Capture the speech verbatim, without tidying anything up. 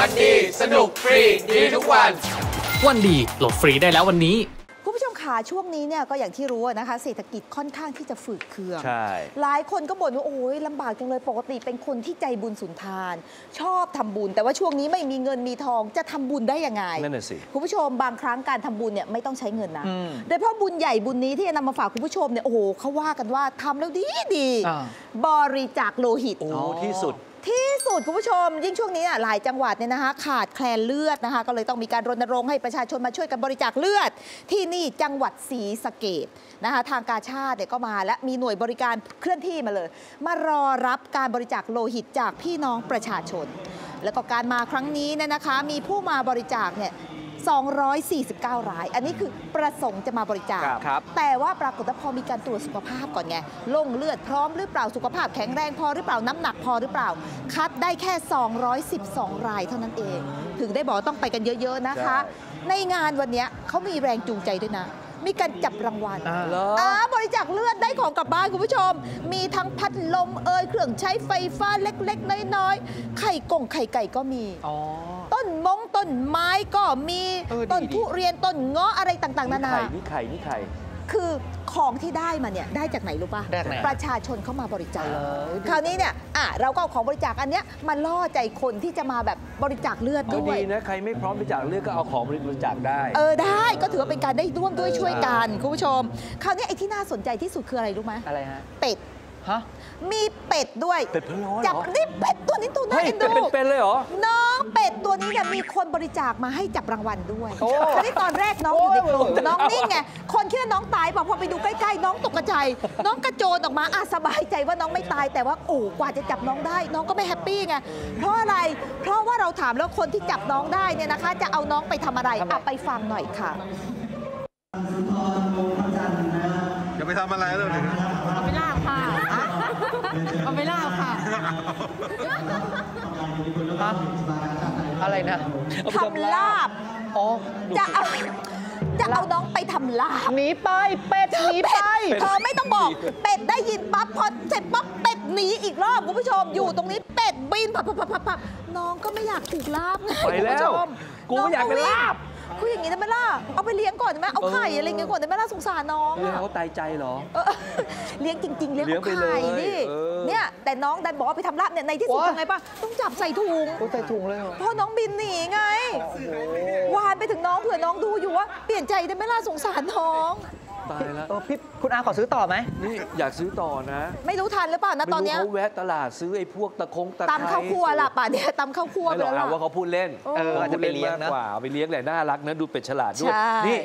วันดีสนุกฟรีดีทุกวันวันดีโหลดฟรีได้แล้ววันนี้คุณผู้ชมขาช่วงนี้เนี่ยก็อย่างที่รู้นะคะเศรษฐกิจค่อนข้างที่จะฝืดเคืองใช่หลายคนก็บ่นว่าโอ้ยลำบากจังเลยปกติเป็นคนที่ใจบุญสุนทานชอบทำบุญแต่ว่าช่วงนี้ไม่มีเงินมีทองจะทำบุญได้ยังไงนั่นน่ะสิคุณผู้ชมบางครั้งการทำบุญเนี่ยไม่ต้องใช้เงินนะโดยเฉพาะบุญใหญ่บุญนี้ที่จะนำมาฝากคุณผู้ชมเนี่ยโอ้โหเขาว่ากันว่าทำแล้วดีดีบริจาคโลหิตโอ้ที่สุดที่สุดคุณผู้ชมยิ่งช่วงนี้หลายจังหวัดเนี่ยนะคะขาดแคลนเลือดนะคะก็เลยต้องมีการรณรงค์ให้ประชาชนมาช่วยกันบริจาคเลือดที่นี่จังหวัดศรีสะเกษนะคะทางกาชาดเนี่ยก็มาและมีหน่วยบริการเคลื่อนที่มาเลยมารอรับการบริจาคโลหิตจากพี่น้องประชาชนแล้วก็การมาครั้งนี้เนี่ยนะคะมีผู้มาบริจาคเนี่ยสองร้อยสี่สิบเก้ารายอันนี้คือประสงค์จะมาบริจาคแต่ว่าปรากฏว่าพอมีการตรวจสุขภาพก่อนไงลงเลือดพร้อมหรือเปล่าสุขภาพแข็งแรงพอหรือเปล่าน้ำหนักพอหรือเปล่าคัดได้แค่สองร้อยสิบสองรายเท่านั้นเองถึงได้บอกต้องไปกันเยอะๆนะคะในงานวันนี้เขามีแรงจูงใจด้วยนะมีการจับรางวัลบริจาคเลือดได้ของกลับบ้านคุณผู้ชมมีทั้งพัดลมเอ่ยเครื่องใช้ไฟฟ้าเล็กๆน้อยๆไข่กงไข่ไก่ก็มีต้นมงต้นไม้ก็มีต้นทุเรียนต้นเงาะอะไรต่างๆนานานี่ไข่นี่ไข่คือของที่ได้มาเนี่ยได้จากไหนรู้ป่ะประชาชนเข้ามาบริจาคคราวนี้เนี่ยอ่ะเราก็เอาของบริจาคอันเนี้ยมาล่อใจคนที่จะมาแบบบริจาคเลือดด้วยดีนะใครไม่พร้อมบริจาคเลือดก็เอาของบริจาคได้เออได้ก็ถือว่าเป็นการได้ร่วมด้วยช่วยกันคุณผู้ชมคราวนี้ไอ้ที่น่าสนใจที่สุดคืออะไรรู้ไหมอะไรฮะเป็ดฮะมีเป็ดด้วยเป็ดพะโล้จับนี่เป็ดตัวนี้ตัวนั้นดูเป็นเป็ดเลยเหรอน้องเป็ดตัวนี้เนี่ยมีคนบริจาคมาให้จับรางวัลด้วยตอนนี้ตอนแรกน้องอยู่ในกลุ่มน้องนี่ไงคนคิดว่าน้องตายบอกพอไปดูใกล้ๆน้องตกใจน้องกระโจนออกมาอ่ะสบายใจว่าน้องไม่ตายแต่ว่าโอ้กว่าจะจับน้องได้น้องก็ไม่แฮปปี้ไงเพราะอะไรเพราะว่าเราถามแล้วคนที่จับน้องได้เนี่ยนะคะจะเอาน้องไปทำอะไรอ่ะไปฟังหน่อยค่ะจะไปทำอะไรเรื่องไหนไปล่าค่ะเอาไปล่าค่ะอะไรนะทำลาบอ๋อจะเอาจะเอาน้องไปทำลาบหนีไปเป็ดหนีไปเธอไม่ต้องบอกเป็ดได้ยินปั๊บพอเสร็จปั๊บเป็ดหนีอีกรอบคุณผู้ชมอยู่ตรงนี้เป็ดบินพับพับพับพับน้องก็ไม่อยากถูกลาบไงคุณผู้ชมกูไม่อยากเป็นลาบคืออย่างนี้ได้ไหมล่ะเอาไปเลี้ยงก่อนได้ไหมเอาไข่อะไรเงี้ยก่อนได้ไหมล่ะสงสารน้องอ่ะเขาตายใจหรอเลี้ยงจริงๆเลี้ยงไข่นี่เนี่ยแต่น้องดันบอกว่าไปทำลาบเนี่ยในที่สุดทำไงป่ะต้องจับใส่ถุงใส่ถุงเลยเพราะน้องบินหนีไงวานไปถึงน้องเผื่อน้องดูอยู่ว่าเปลี่ยนใจได้ไหมล่ะสงสารน้องตายแล้วพี่คุณอาขอซื้อต่อไหมนี่อยากซื้อต่อนะไม่รู้ทันหรือเปล่านะตอนนี้เขาแวะตลาดซื้อไอ้พวกตะคงตะไคร้ตำข้าวคั่วล่ะป่ะเนี่ยตำข้าวคั่วไปแล้วว่าเขาพูดเล่นเออจะไปเลี้ยงนะกว่าไปเลี้ยงแหละน่ารักนะดูเป็ดฉลาดด้วยนี่